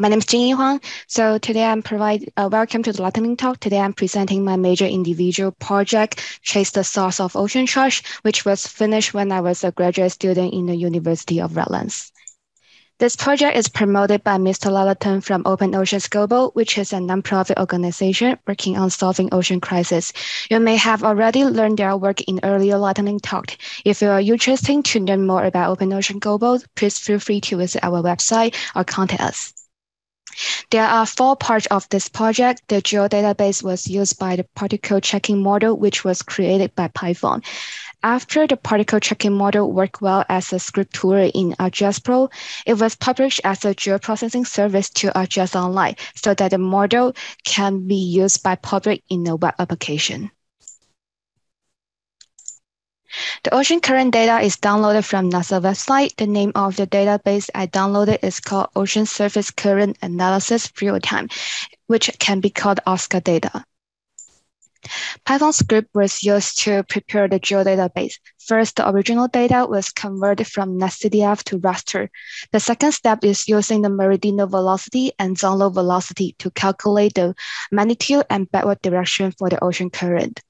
My name is Jing Yi Huang. So today I'm welcome to the lightning talk. Today I'm presenting my major individual project, Trace the Source of Ocean Trash, which was finished when I was a graduate student in the University of Redlands. This project is promoted by Mr. Lallerton from Open Oceans Global, which is a nonprofit organization working on solving ocean crisis. You may have already learned their work in earlier lightning talk. If you are interested to learn more about Open Oceans Global, please feel free to visit our website or contact us. There are four parts of this project. The geodatabase was used by the particle tracking model, which was created by Python. After the particle tracking model worked well as a scriptura in ArcGIS Pro, it was published as a geoprocessing service to ArcGIS Online so that the model can be used by public in a web application. The ocean current data is downloaded from NASA website. The name of the database I downloaded is called Ocean Surface Current Analysis Real-Time, which can be called OSCAR data. Python script was used to prepare the geodatabase. First, the original data was converted from NetCDF to raster. The second step is using the meridional velocity and zonal velocity to calculate the magnitude and backward direction for the ocean current.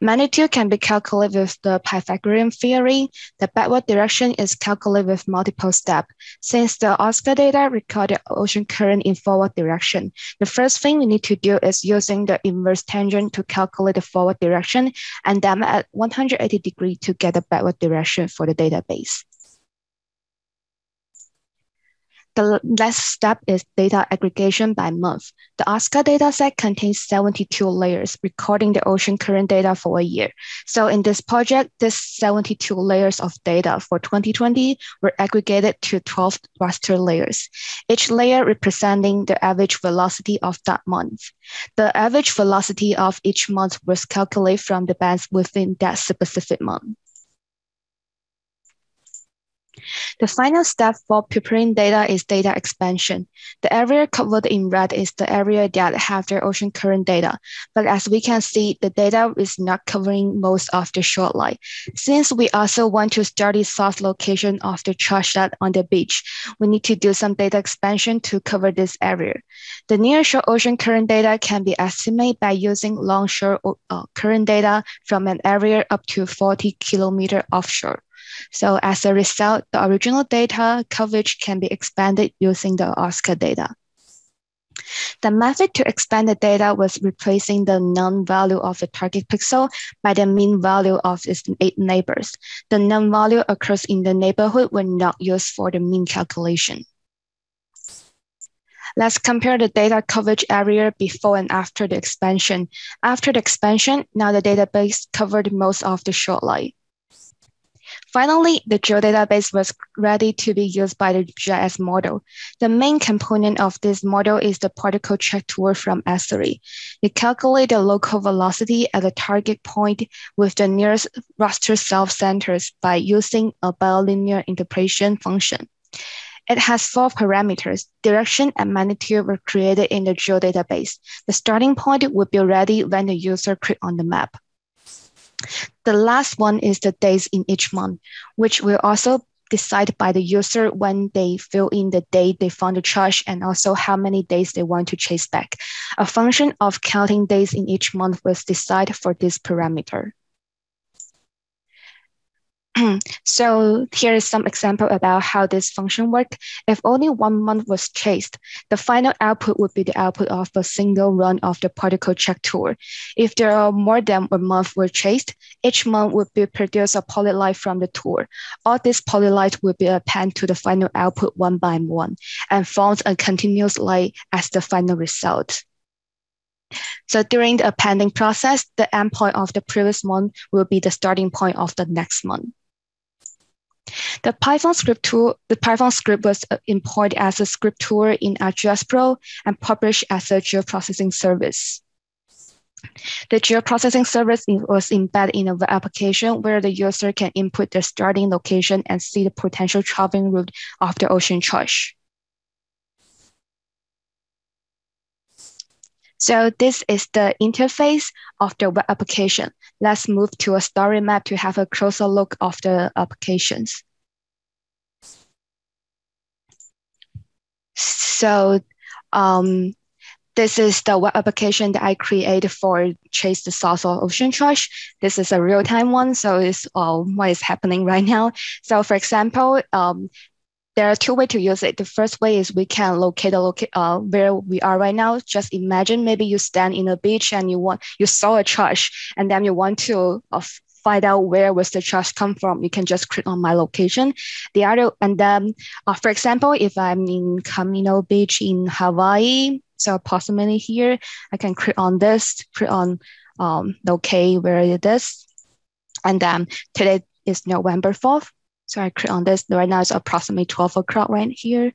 Magnitude can be calculated with the Pythagorean theory. The backward direction is calculated with multiple steps. Since the OSCAR data recorded ocean current in forward direction, the first thing we need to do is using the inverse tangent to calculate the forward direction and then at 180 degrees to get the backward direction for the database. The last step is data aggregation by month. The OSCAR dataset contains 72 layers, recording the ocean current data for a year. So in this project, this 72 layers of data for 2020 were aggregated to 12 raster layers, each layer representing the average velocity of that month. The average velocity of each month was calculated from the bands within that specific month. The final step for preparing data is data expansion. The area covered in red is the area that have their ocean current data. But as we can see, the data is not covering most of the shoreline. Since we also want to study source location of the trash that on the beach, we need to do some data expansion to cover this area. The nearshore ocean current data can be estimated by using longshore current data from an area up to 40 kilometers offshore. So as a result, the original data coverage can be expanded using the OSCAR data. The method to expand the data was replacing the known value of the target pixel by the mean value of its neighbors. The known value occurs in the neighborhood when not used for the mean calculation. Let's compare the data coverage area before and after the expansion. After the expansion, now the database covered most of the shoreline. Finally, the geodatabase was ready to be used by the GIS model. The main component of this model is the particle track tool from Esri. It calculates the local velocity at the target point with the nearest raster self-centers by using a bilinear interpolation function. It has four parameters. Direction and magnitude were created in the geodatabase. The starting point will be ready when the user clicks on the map. The last one is the days in each month, which will also decide by the user when they fill in the date they found the trash and also how many days they want to chase back. A function of counting days in each month was decided for this parameter. So here is some example about how this function worked. If only 1 month was chased, the final output would be the output of a single run of the particle check tool. If there are more than a month were chased, each month would be produced a polyline from the tool. All these polylines would be appended to the final output one by one and forms a continuous line as the final result. So during the appending process, the endpoint of the previous month will be the starting point of the next month. The Python script was imported as a script tool in ArcGIS Pro and published as a geoprocessing service. The geoprocessing service was embedded in a web application where the user can input their starting location and see the potential traveling route of the ocean trash. So this is the interface of the web application. Let's move to a story map to have a closer look of the applications. So this is the web application that I created for Chase the Source of Ocean Trash. This is a real-time one, so it's what is happening right now. So for example, there are two ways to use it. The first way is we can locate where we are right now. Just imagine maybe you stand in a beach and you saw a trash, and then you want to find out where was the trash come from. You can just click on my location. The other, and then for example, if I'm in Camino Beach in Hawaii, so approximately here, I can click on this, click on locate where it is. And then today is November 4th. So I click on this. Right now it's approximately 12 o'clock right here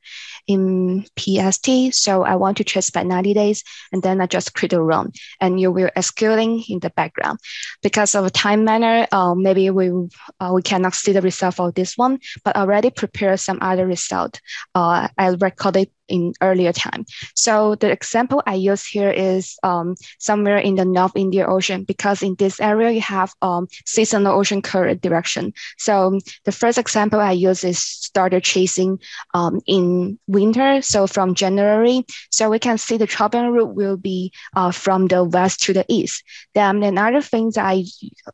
in PST. So I want to trace back 90 days, and then I just click around, and you will executing in the background. Because of time manner, maybe we cannot see the result of this one, but already prepared some other result. I recorded in earlier time. So the example I use here is somewhere in the North Indian Ocean, because in this area you have seasonal ocean current direction. So the first example I use is started chasing in winter, so from January. So we can see the tropical route will be from the west to the east. Then another thing that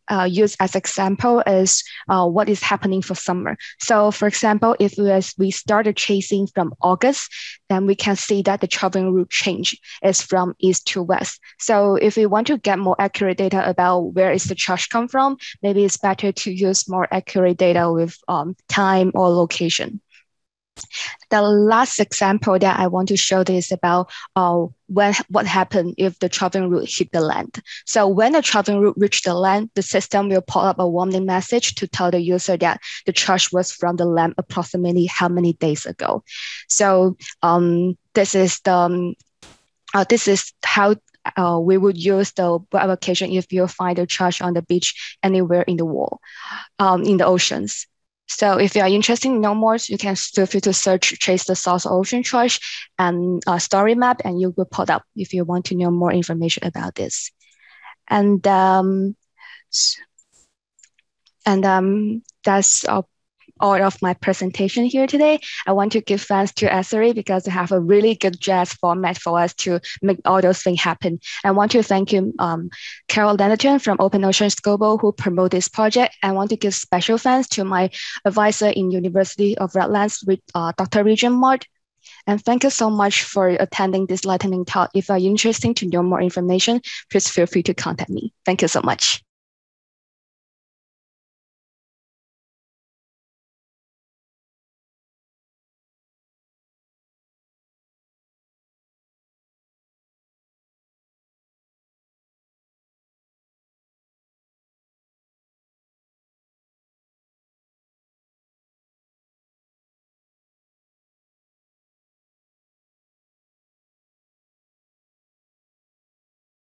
I use as example is what is happening for summer. So for example, if we started chasing from August, then we can see that the traveling route change is from east to west. So if we want to get more accurate data about where is the trash come from, maybe it's better to use more accurate data with time or location. The last example that I want to show is about what happened if the traveling route hit the land. So when the traveling route reached the land, the system will pull up a warning message to tell the user that the trash was from the land approximately how many days ago. So this is how we would use the web application if you find a trash on the beach anywhere in the world, in the oceans. So if you are interested in know more, you can feel free to search Trace the Source Ocean Trash and Story Map, and you will pop up if you want to know more information about this. And that's all of my presentation here today. I want to give thanks to Esri because they have a really good JS format for us to make all those things happen. I want to thank you, Carol Lallerton from Open Oceans Global, who promote this project. I want to give special thanks to my advisor in University of Redlands, Dr. Regent Mard. And thank you so much for attending this lightning talk. If you're interested to know more information, please feel free to contact me. Thank you so much.